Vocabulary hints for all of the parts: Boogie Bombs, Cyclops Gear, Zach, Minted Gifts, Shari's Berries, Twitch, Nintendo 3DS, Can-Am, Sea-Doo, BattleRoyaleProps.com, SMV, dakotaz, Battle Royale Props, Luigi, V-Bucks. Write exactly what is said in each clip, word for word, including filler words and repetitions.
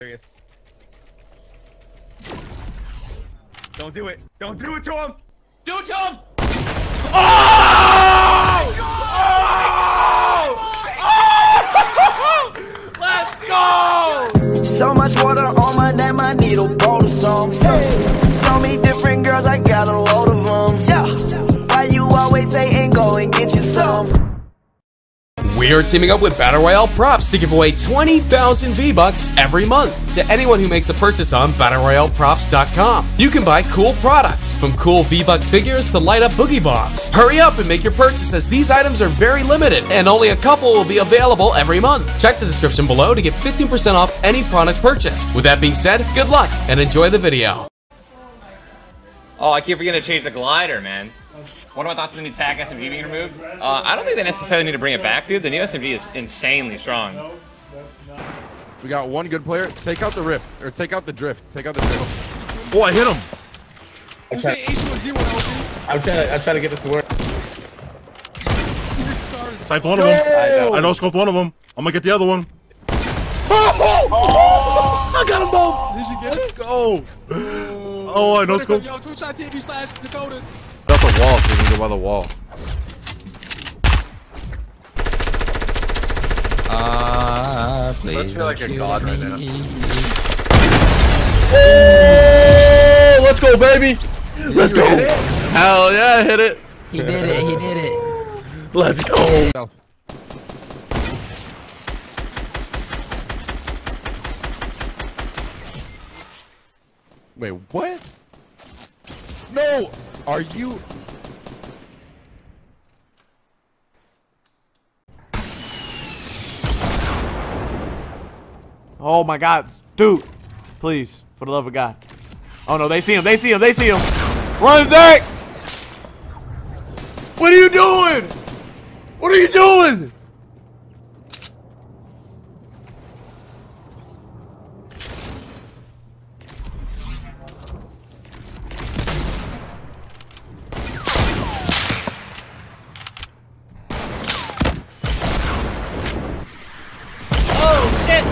Serious. Don't do it. Don't do it to him. Do it to him. Oh! Oh! Oh! Oh! Oh! Let's go. So much water on my neck, my needle bold or something. So many different girls, I got a load of them. Yeah. Why you always saying go and get you some? We are teaming up with Battle Royale Props to give away twenty thousand V-Bucks every month to anyone who makes a purchase on Battle Royale Props dot com. You can buy cool products, from cool V-Buck figures to light up Boogie Bombs. Hurry up and make your purchase, as these items are very limited and only a couple will be available every month. Check the description below to get fifteen percent off any product purchased. With that being said, good luck and enjoy the video. Oh, I keep forgetting to change the glider, man. One of my thoughts was the attack S M V being removed. Uh, I don't think they necessarily need to bring it back, dude. The new S M V is insanely strong. We got one good player. Take out the rift, or take out the drift. Take out the drift. Oh, I hit him. I'm trying to, I'm trying to get this to work. Sniped one of them. I no-scoped one of them. I'm gonna get the other one. Oh, oh, oh, I got them both. Did you get it? Go. Oh, I no-scoped. Yo, twitch dot T V slash Dakota. Up the wall, so we can go by the wall. Ah, uh, please. Let's feel like a god right now. Oh, let's go, baby. Let's go. Hell yeah, hit it. He did it. He did it. Let's go. Wait, what? No. Are you? Oh my God, dude! Please, for the love of God! Oh no, they see him! They see him! They see him! Run, Zach! What are you doing? What are you doing?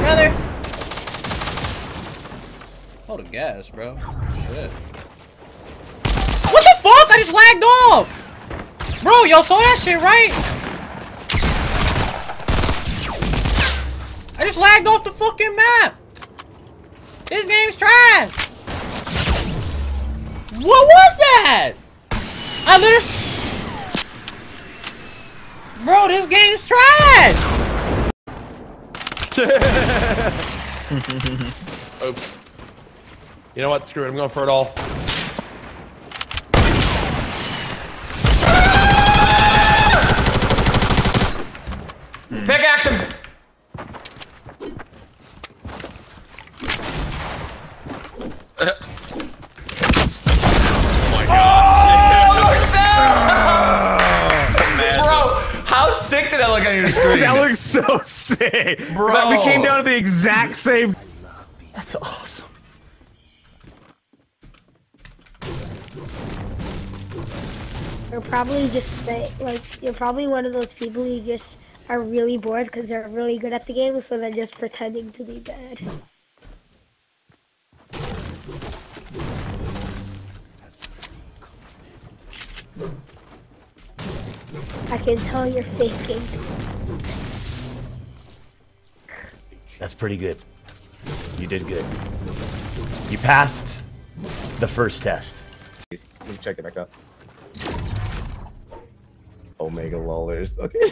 Brother, hold the gas, bro. Shit. What the fuck? I just lagged off, bro. Y'all saw that shit, right? I just lagged off the fucking map. This game's trash. What was that? I literally, bro, this game's trash. Oops. You know what? Screw it. I'm going for it all. Pickaxe him! Oh my God! Oh, bro, how sick did that look on your screen? That looks so sick, bro. Like we came down to the exact same. That's awesome. You're probably just like you're probably one of those people who just are really bored because they're really good at the game, so they're just pretending to be bad. I can tell you're faking. That's pretty good. You did good. You passed the first test. Let me check it back up. Omega lullers. Okay.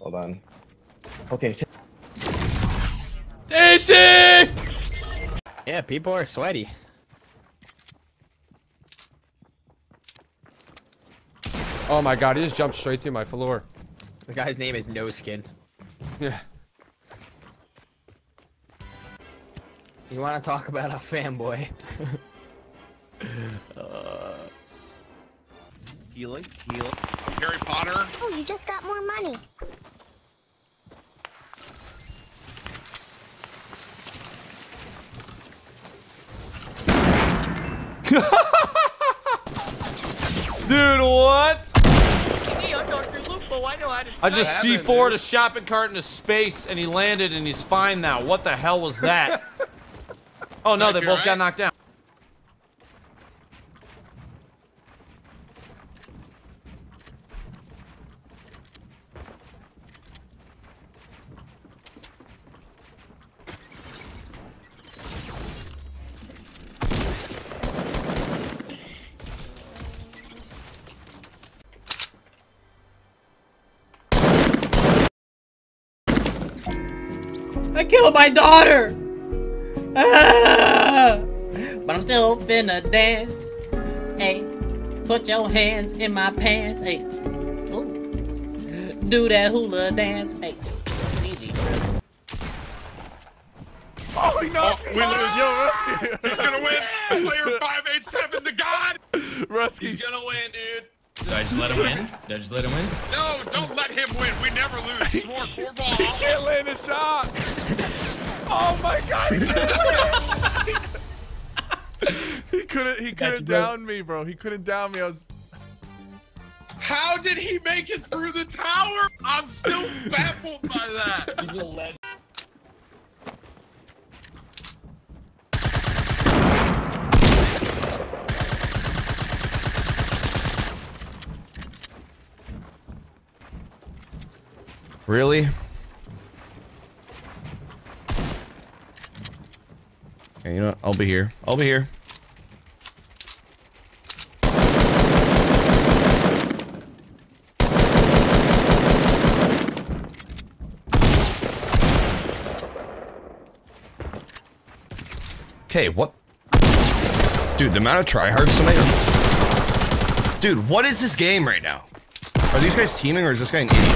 Hold on. Okay. Daisy! Yeah, people are sweaty. Oh my God, he just jumped straight through my floor. The guy's name is No Skin. Yeah. You want to talk about a fanboy? uh... Healing, healing. Harry Potter. Oh, you just got more money. Dude, what? Look at me, I'm Doctor Lupo. Oh, I know how to I just C four'd a shopping cart into space, and he landed, and he's fine now. What the hell was that? Oh, no, they both right. got knocked down. I killed my daughter! Ah! But I'm still finna dance. Hey, put your hands in my pants. Hey, ooh. Do that hula dance. Hey, easy. Oh, he knocked oh, me! We lose, yo, Rusky! He's gonna win! Player five eight seven, the god! Rusky. He's gonna win, dude. Did I just let him win? Did I just let him win? No, don't let him win. We never lose. He can't land a shot. Oh my god, he couldn't He couldn't he couldn't down me, bro. He couldn't down me. I was How did he make it through the tower? I'm still baffled by that. He's a legend. Really? Okay, you know what? I'll be here. I'll be here. Okay, what? Dude, the amount of tryhards tonight. Dude, what is this game right now? Are these guys teaming or is this guy an idiot?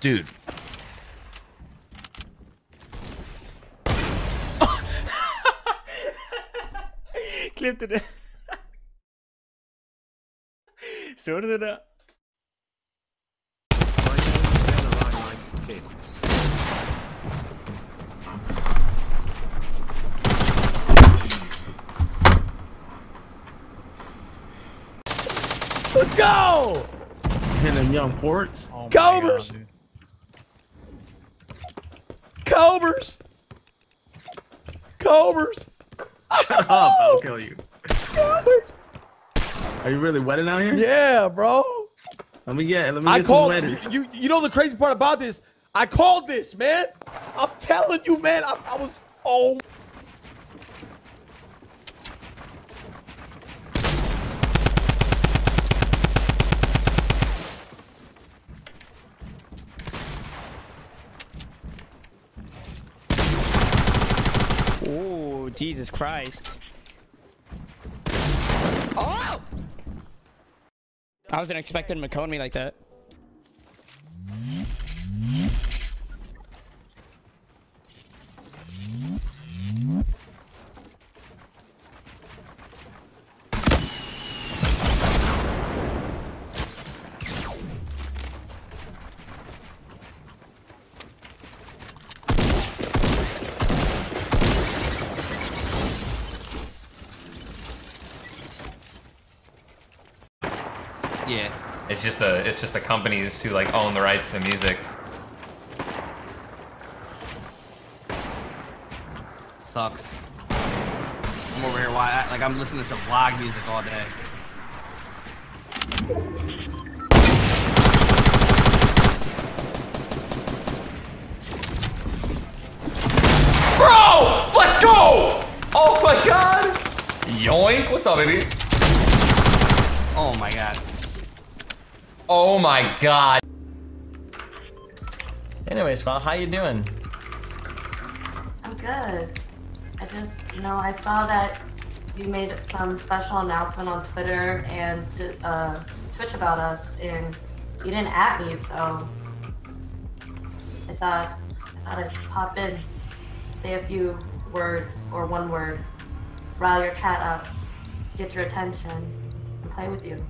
Dude. Klippte det. Så du det där? Let's go! Hit them young ports. Oh Cobras! God, Cobras! Cobras! Shut oh! up, I'll kill you. Cobras! Are you really wetting out here? Yeah, bro. Let me get, let me I get called, some wetter. You, you know the crazy part about this? I called this, man. I'm telling you, man. I, I was, oh. Oh, Jesus Christ. Oh! I wasn't expecting him to cone me like that. Yeah, it's just the it's just the companies who like own the rights to the music. Sucks. I'm over here. Why? Like I'm listening to vlog music all day. Bro, let's go! Oh my god! Yoink! What's up, baby? Oh my god. Oh my god. Anyway, Smile, how you doing? I'm good. I just, you know, I saw that you made some special announcement on Twitter and uh, Twitch about us, and you didn't at me, so I thought, I thought I'd pop in, say a few words or one word, rile your chat up, get your attention, and play with you.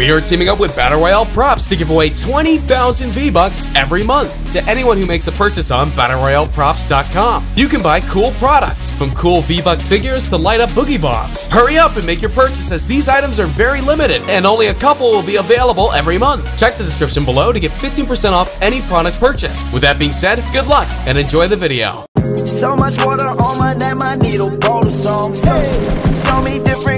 We are teaming up with Battle Royale Props to give away twenty thousand V-Bucks every month to anyone who makes a purchase on Battle Royale Props dot com. You can buy cool products, from cool V-Buck figures to light up Boogie Bombs. Hurry up and make your purchase, as these items are very limited and only a couple will be available every month. Check the description below to get fifteen percent off any product purchased. With that being said, good luck and enjoy the video. So much water on my neck, my needle bowl of songs. Hey. So many different